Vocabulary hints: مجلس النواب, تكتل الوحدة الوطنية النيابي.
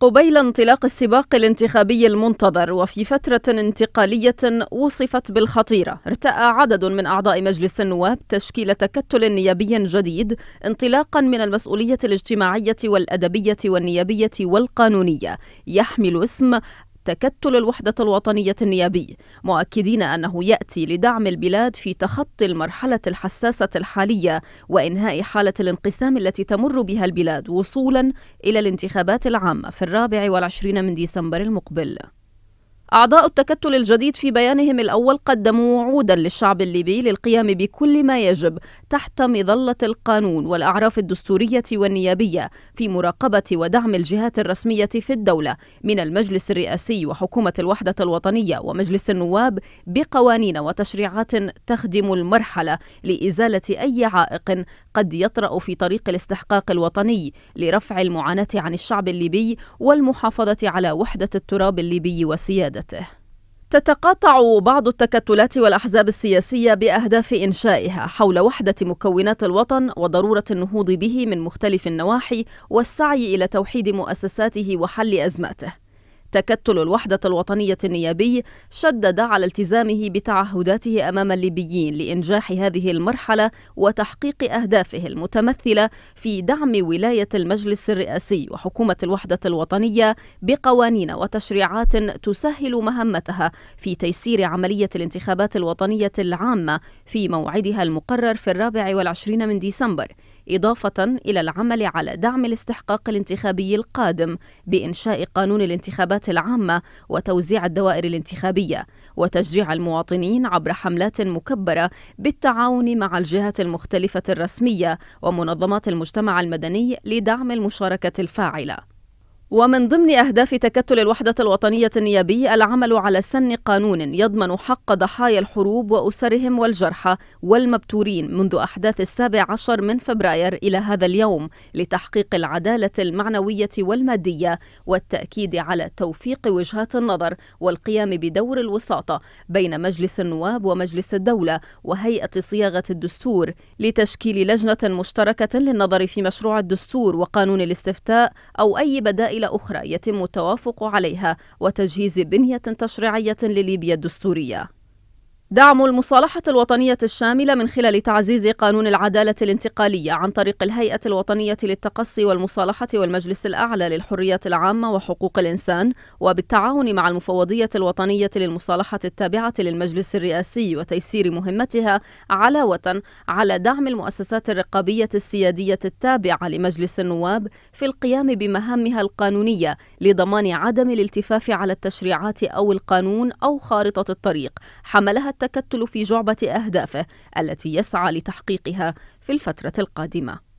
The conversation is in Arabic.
قبيل انطلاق السباق الانتخابي المنتظر وفي فترة انتقالية وصفت بالخطيرة، ارتأى عدد من أعضاء مجلس النواب تشكيل تكتل نيابي جديد انطلاقا من المسؤولية الاجتماعية والأدبية والنيابية والقانونية يحمل اسم تكتل الوحدة الوطنية النيابي، مؤكدين أنه يأتي لدعم البلاد في تخطي المرحلة الحساسة الحالية وإنهاء حالة الانقسام التي تمر بها البلاد وصولا إلى الانتخابات العامة في 24 من ديسمبر المقبل. أعضاء التكتل الجديد في بيانهم الأول قدموا وعودا للشعب الليبي للقيام بكل ما يجب تحت مظلة القانون والأعراف الدستورية والنيابية في مراقبة ودعم الجهات الرسمية في الدولة من المجلس الرئاسي وحكومة الوحدة الوطنية ومجلس النواب بقوانين وتشريعات تخدم المرحلة لإزالة أي عائق قد يطرأ في طريق الاستحقاق الوطني لرفع المعاناة عن الشعب الليبي والمحافظة على وحدة التراب الليبي وسيادته. تتقاطع بعض التكتلات والأحزاب السياسية بأهداف إنشائها حول وحدة مكونات الوطن وضرورة النهوض به من مختلف النواحي والسعي إلى توحيد مؤسساته وحل أزماته. تكتل الوحدة الوطنية النيابي شدد على التزامه بتعهداته أمام الليبيين لإنجاح هذه المرحلة وتحقيق أهدافه المتمثلة في دعم ولاية المجلس الرئاسي وحكومة الوحدة الوطنية بقوانين وتشريعات تسهل مهمتها في تيسير عملية الانتخابات الوطنية العامة في موعدها المقرر في 24 من ديسمبر، إضافة إلى العمل على دعم الاستحقاق الانتخابي القادم بإنشاء قانون الانتخابات العامة وتوزيع الدوائر الانتخابية وتشجيع المواطنين عبر حملات مكبرة بالتعاون مع الجهات المختلفة الرسمية ومنظمات المجتمع المدني لدعم المشاركة الفاعلة. ومن ضمن أهداف تكتل الوحدة الوطنية النيابي العمل على سن قانون يضمن حق ضحايا الحروب وأسرهم والجرحى والمبتورين منذ أحداث 17 من فبراير إلى هذا اليوم لتحقيق العدالة المعنوية والمادية والتأكيد على توفيق وجهات النظر والقيام بدور الوساطة بين مجلس النواب ومجلس الدولة وهيئة صياغة الدستور لتشكيل لجنة مشتركة للنظر في مشروع الدستور وقانون الاستفتاء أو أي بدائل أخرى يتم التوافق عليها وتجهيز بنية تشريعية لليبيا الدستورية. دعم المصالحة الوطنية الشاملة من خلال تعزيز قانون العدالة الانتقالية عن طريق الهيئة الوطنية للتقصي والمصالحة والمجلس الأعلى للحريات العامة وحقوق الإنسان وبالتعاون مع المفوضية الوطنية للمصالحة التابعة للمجلس الرئاسي وتيسير مهمتها، علاوة على دعم المؤسسات الرقابية السيادية التابعة لمجلس النواب في القيام بمهامها القانونية لضمان عدم الالتفاف على التشريعات أو القانون أو خارطة الطريق، حملها التكتل في جعبة أهدافه التي يسعى لتحقيقها في الفترة القادمة.